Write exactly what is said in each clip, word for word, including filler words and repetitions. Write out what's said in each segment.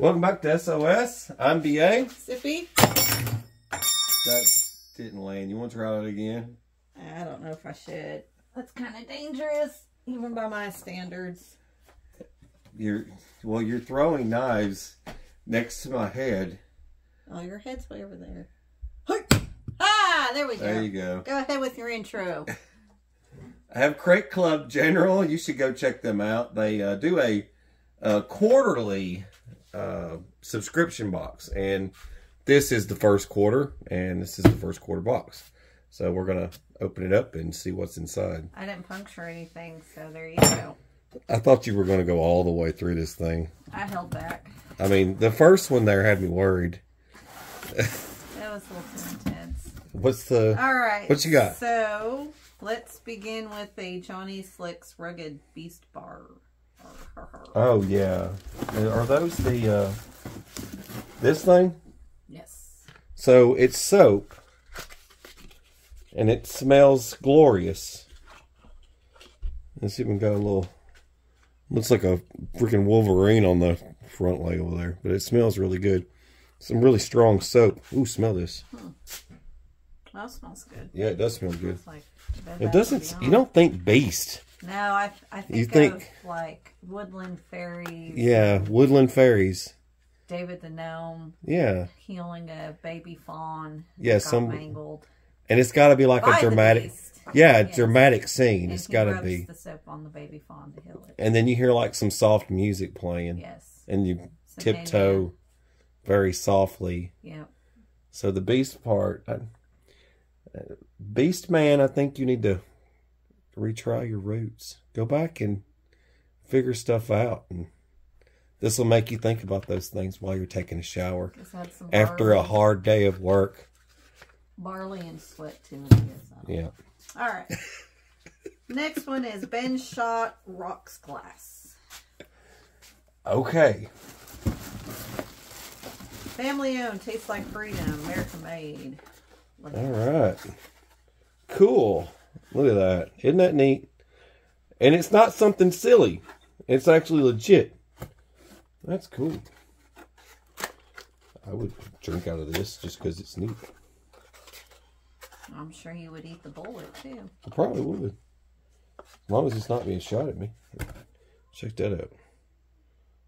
Welcome back to S O S. I'm B A Sippy. That didn't land. You want to try it again? I don't know if I should. That's kind of dangerous, even by my standards. You're well. You're throwing knives next to my head. Oh, your head's way over there. Ah, there we go. There you go. Go ahead with your intro. I have Crate Club General. You should go check them out. They uh, do a, a quarterly uh subscription box, and this is the first quarter and this is the first quarter box, so we're gonna open it up and see what's inside. I didn't puncture anything, so there you go. I thought you were going to go all the way through this thing. I held back. I mean, the first one there had me worried. That was a little too intense. What's the all right, what you got? So let's begin with a Johnny Slick's Rugged Beast Bar. Oh yeah, are those the uh this thing? Yes. So it's soap and it smells glorious. Let's even got a little, looks like a freaking Wolverine on the front label there, but it smells really good. Some really strong soap. Ooh, smell this. Hmm. Well, it smells good. Yeah, it does smell good. Like, it doesn't, you don't think beast. No, I, I think, you think of, like, Woodland Fairies. Yeah, Woodland Fairies. David the Gnome. Yeah. Healing a baby fawn. Yeah, some mangled. And it's got to be like By a dramatic, yeah, yes. dramatic scene. And it's got to be. The soap on the baby fawn to heal it. And then you hear like some soft music playing. Yes. And you some tiptoe man. very softly. Yeah. So the beast part, I, uh, Beast Man, I think you need to retry your roots. Go back and figure stuff out, and this will make you think about those things while you're taking a shower after a hard day of work. Barley and sweat too, I guess. I yeah. All right. Next one is BenShot Rocks Glass. Okay. Family owned, tastes like freedom, American made. Look All right. That. Cool. Look at that. Isn't that neat? And it's not something silly. It's actually legit. That's cool. I would drink out of this just because it's neat. I'm sure you would eat the bullet too. I probably would. As long as it's not being shot at me. Check that out.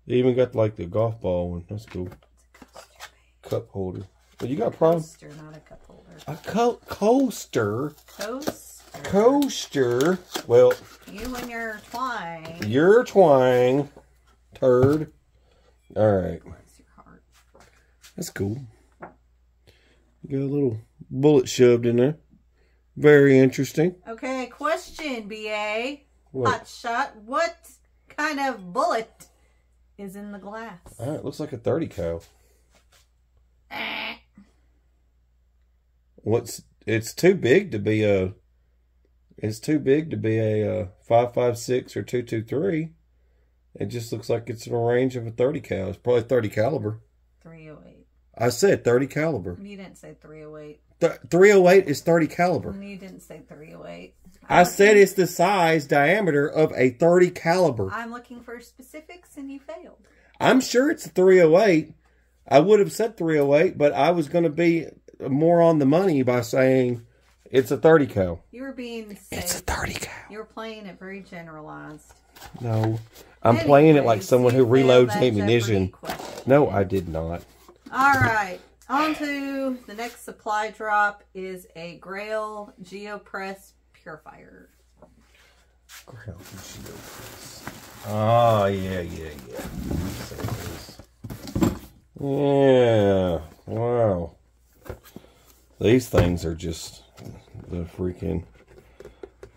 They even got like the golf ball one. That's cool. It's a cup holder. Well, you got a problem? Coaster, not a cup holder. A co coaster? Coaster? Coaster. Well, you and your twang. Your twang, turd. All right. Bless your heart. That's cool. You got a little bullet shoved in there. Very interesting. Okay, question, B A Hot shot. What kind of bullet is in the glass? All right, looks like a thirty cal. Eh. What's? It's too big to be a. It's too big to be a uh, five five six or two two three. It just looks like it's in a range of a thirty cal. It's probably thirty caliber. three oh eight. I said thirty caliber. You didn't say three oh eight. Th three oh eight is thirty caliber. You didn't say three oh eight. I, I said it's the size diameter of a thirty caliber. I'm looking for specifics and you failed. I'm sure it's a three oh eight. I would have said three oh eight, but I was going to be more on the money by saying it's a thirty cal. You were being safe. It's a thirty cal. You were playing it very generalized. No. I'm anyway, playing it like someone who reloads ammunition. No, I did not. All right. On to the next supply drop is a Grayl GeoPress purifier. Grayl GeoPress. Oh, yeah, yeah, yeah. Yeah. Wow. These things are just the freaking,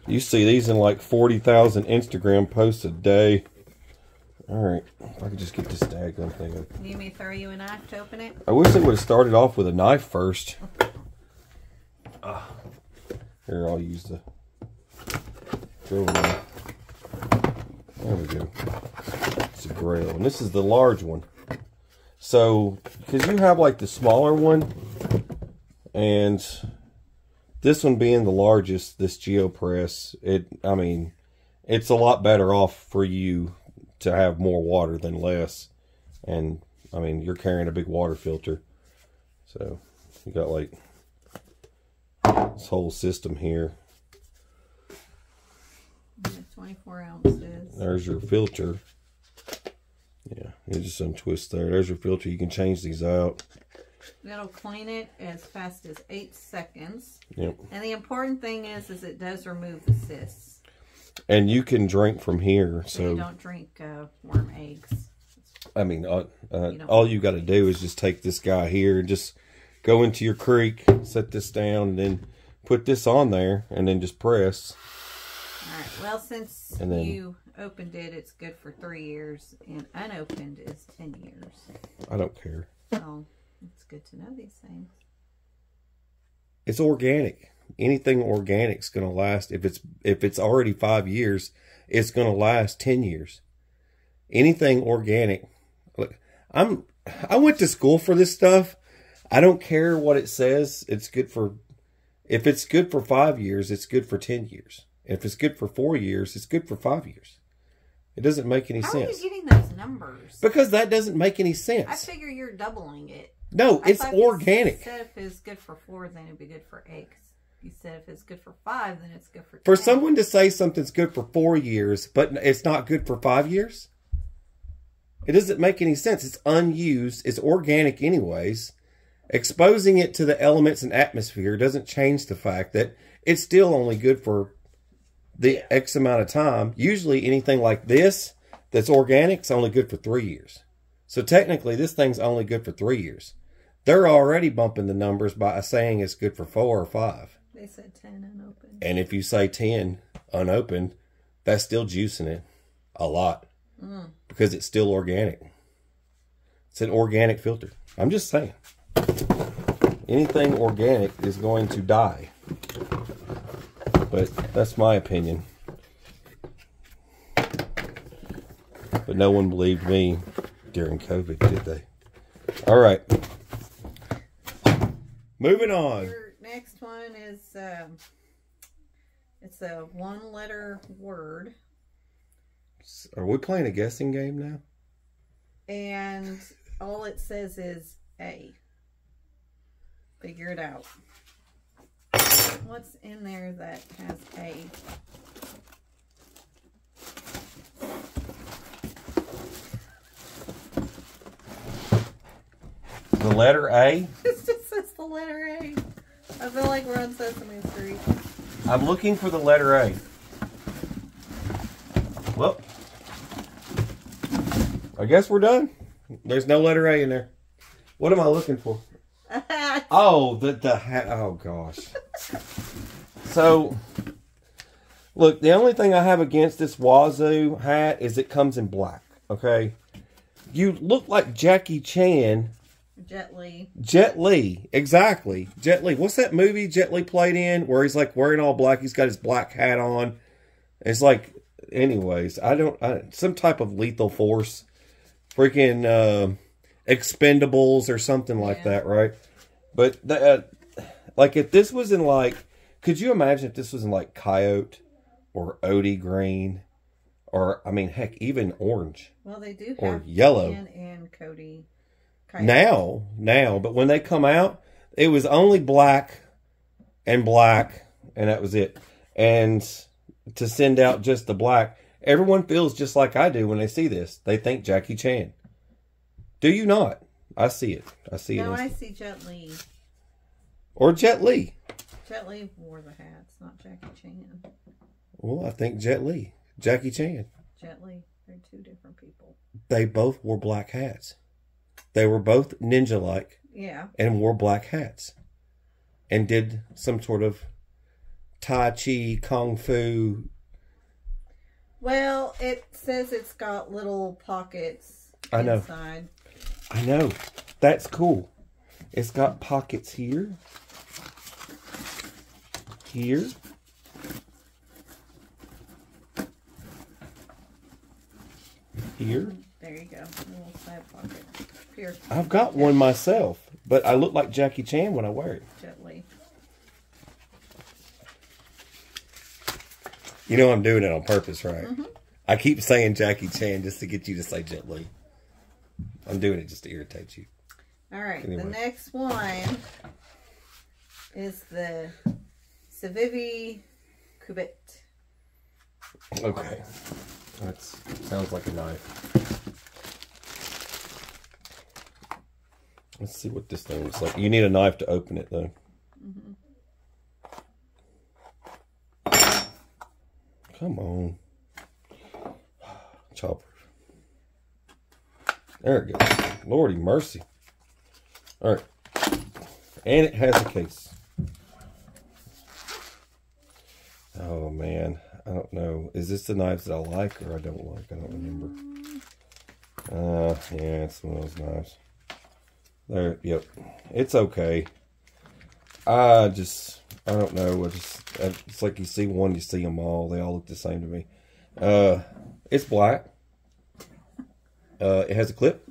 you see these in like forty thousand Instagram posts a day. Alright, if I could just get this daggone thing open. You may throw you a knife to open it? I wish they would have started off with a knife first. uh, here, I'll use the drill knife. There we go. It's a Grayl, and this is the large one. So, because you have like the smaller one, and this one being the largest, this GeoPress, it, I mean, it's a lot better off for you to have more water than less. And I mean, you're carrying a big water filter. So you got like this whole system here. twenty-four ounces. There's your filter. Yeah, you just untwist there. There's your filter. You can change these out. It'll clean it as fast as eight seconds. Yep. And the important thing is, is it does remove the cysts. And you can drink from here. So, so you don't drink uh, worm eggs. I mean, uh, uh, you all you got to do is just take this guy here and just go into your creek, set this down, and then put this on there, and then just press. All right. Well, since then, you opened it, it's good for three years, and unopened is ten years. I don't care. So it's good to know these things. It's organic. Anything organic's gonna last. If it's if it's already five years, it's gonna last ten years. Anything organic. Look, I'm I went to school for this stuff. I don't care what it says. It's good for, if it's good for five years, it's good for ten years. If it's good for four years, it's good for five years. It doesn't make any How sense. How are you getting those numbers? Because that doesn't make any sense. I figure you're doubling it. No, I it's organic. You said if it's good for four, then it'd be good for eight. You said if it's good for five, then it's good for ten. For someone to say something's good for four years, but it's not good for five years, it doesn't make any sense. It's unused. It's organic anyways. Exposing it to the elements and atmosphere doesn't change the fact that it's still only good for the X amount of time. Usually anything like this that's organic is only good for three years. So technically this thing's only good for three years. They're already bumping the numbers by saying it's good for four or five. They said ten unopened. And if you say ten unopened, that's still juicing it a lot. Mm. Because it's still organic. It's an organic filter. I'm just saying. Anything organic is going to die. But that's my opinion. But no one believed me during COVID, did they? All right. Moving on. Your next one is, um, it's a one-letter word. Are we playing a guessing game now? And all it says is A. Figure it out. What's in there that has A? The letter A? It just says the letter A. I feel like we're on Sesame Street. I'm looking for the letter A. Well, I guess we're done. There's no letter A in there. What am I looking for? Oh, the, the hat. Oh, gosh. So, look, the only thing I have against this Wazoo hat is it comes in black, okay? You look like Jackie Chan. Jet Li. Jet Li, exactly. Jet Li. What's that movie Jet Li played in where he's, like, wearing all black? He's got his black hat on. It's like, anyways, I don't, I, some type of Lethal Force. Freaking uh, Expendables or something like yeah. that, right? But, the, uh, like, if this was in, like, could you imagine if this was in, like, Coyote or Odie Green or, I mean, heck, even Orange. Well, they do have or Yellow. Ian and Cody Coyote. Now, now, but when they come out, it was only black and black, and that was it. And to send out just the black, everyone feels just like I do when they see this. They think Jackie Chan. Do you not? I see it. I see no, it. No, I see Jet Li. Or Jet Li. Jet Li wore the hats, not Jackie Chan. Well, I think Jet Li. Jackie Chan. Jet Li. They're two different people. They both wore black hats. They were both ninja-like. Yeah. And wore black hats. And did some sort of Tai Chi, Kung Fu. Well, it says it's got little pockets I know. inside. I know. That's cool. It's got pockets here. Here. Here. There you go. A little side pocket. Here. I've got one myself, but I look like Jackie Chan when I wear it. Gently. You know I'm doing it on purpose, right? Mm-hmm. I keep saying Jackie Chan just to get you to say Jet Li. I I'm doing it just to irritate you. All right, anyway. The next one is the Civivi Kubit. Okay, that sounds like a knife. Let's see what this thing looks like. You need a knife to open it, though. Mm-hmm. Come on. Chopper. There it goes. Lordy mercy. All right. And it has a case. Oh, man. I don't know. Is this the knives that I like or I don't like? I don't remember. Uh, yeah, it's one of those knives. There. Yep. It's okay. I just... I don't know. I just, it's like you see one, you see them all. They all look the same to me. Uh, it's black. Uh, it has a clip.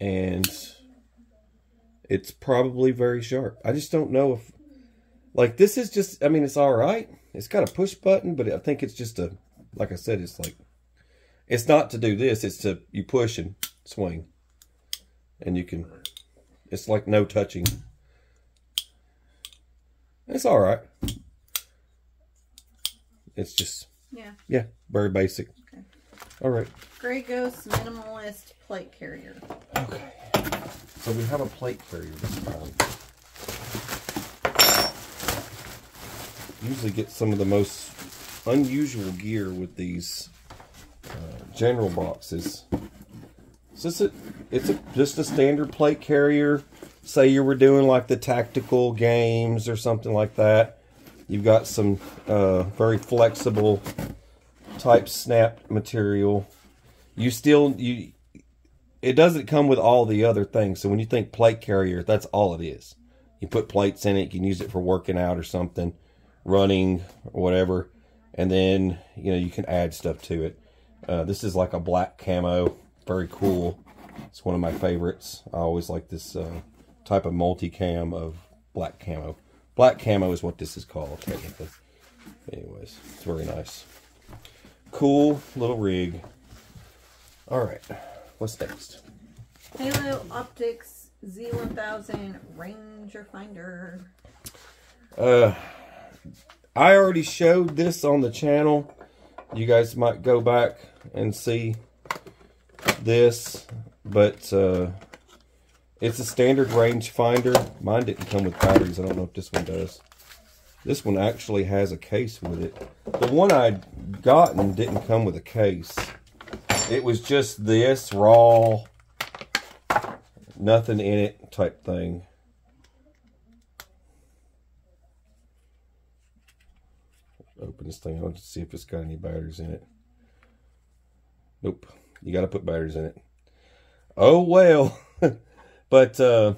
And it's probably very sharp. I just don't know if... Like, this is just... I mean, it's alright. It's got a push button, but I think it's just a... Like I said, it's like... It's not to do this. It's to... You push and swing. And you can... It's like no touching... It's all right. It's just yeah, yeah, very basic. Okay. All right. Grey Ghost Minimalist Plate Carrier. Okay. So we have a plate carrier this time. Usually get some of the most unusual gear with these uh, general boxes. It's just a, it's a, just a standard plate carrier. Say you were doing like the tactical games or something like that. You've got some uh, very flexible type snapped material. You still, you it doesn't come with all the other things. So when you think plate carrier, that's all it is. You put plates in it. You can use it for working out or something, running or whatever. And then, you know, you can add stuff to it. Uh, this is like a black camo. Very cool. It's one of my favorites. I always like this... Uh, type of multi-cam of black camo. Black camo is what this is called, technically. Anyways, it's very nice. Cool little rig. Alright, what's next? Halo Optics Z one thousand Ranger Finder. Uh, I already showed this on the channel. You guys might go back and see this, but uh, it's a standard range finder. Mine didn't come with batteries. I don't know if this one does. This one actually has a case with it. The one I'd gotten didn't come with a case. It was just this raw, nothing in it type thing. Open this thing up to see if it's got any batteries in it. Nope. You got to put batteries in it. Oh, well. But uh,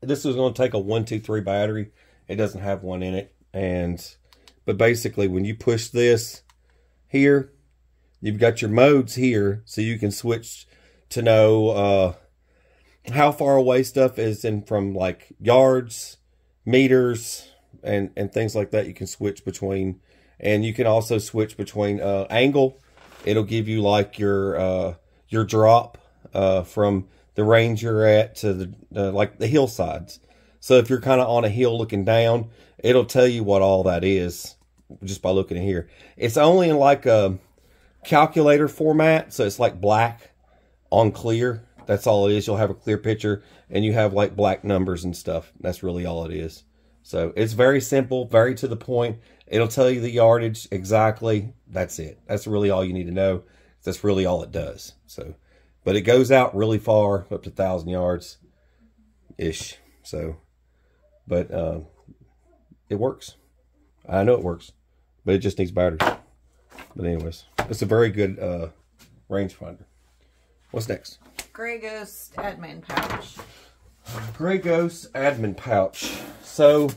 this was going to take a one two three battery. It doesn't have one in it. and But basically, when you push this here, you've got your modes here. So you can switch to know uh, how far away stuff is in from like yards, meters, and, and things like that. You can switch between. And you can also switch between uh, angle. It'll give you like your, uh, your drop uh, from... the range you're at to the uh, like the hillsides. So if you're kind of on a hill looking down, it'll tell you what all that is just by looking here. It's only in like a calculator format, so it's like black on clear. That's all it is. You'll have a clear picture and you have like black numbers and stuff. That's really all it is. So it's very simple, very to the point. It'll tell you the yardage exactly. That's it. That's really all you need to know. That's really all it does. So but it goes out really far, up to one thousand yards-ish. So, but uh, it works. I know it works, but it just needs batteries. But anyways, it's a very good uh, rangefinder. What's next? Grey Ghost Admin Pouch. Grey Ghost Admin Pouch. So,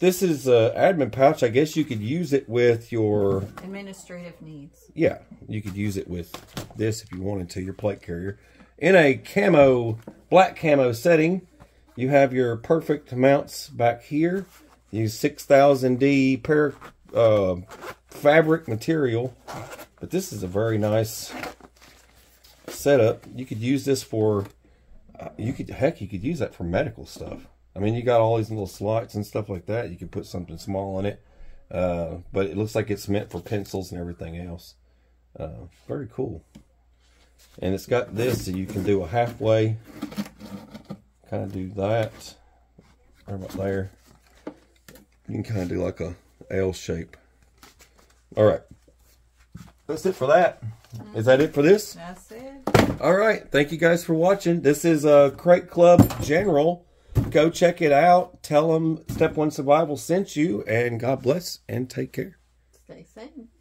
this is an admin pouch. I guess you could use it with your... administrative needs. Yeah, you could use it with... this if you wanted to, your plate carrier. In a camo, black camo setting, you have your perfect mounts back here. Use six thousand D pair uh, fabric material. But this is a very nice setup. You could use this for, uh, you could, heck, you could use that for medical stuff. I mean, you got all these little slots and stuff like that. You could put something small in it, uh, but it looks like it's meant for pencils and everything else. Uh, very cool. And it's got this, so you can do a halfway, kind of do that, right about there. You can kind of do like a L shape. All right, that's it for that. Is that it for this? That's it. All right, thank you guys for watching. This is uh, Crate Club General. Go check it out. Tell them Step One Survival sent you, and God bless and take care. Stay safe.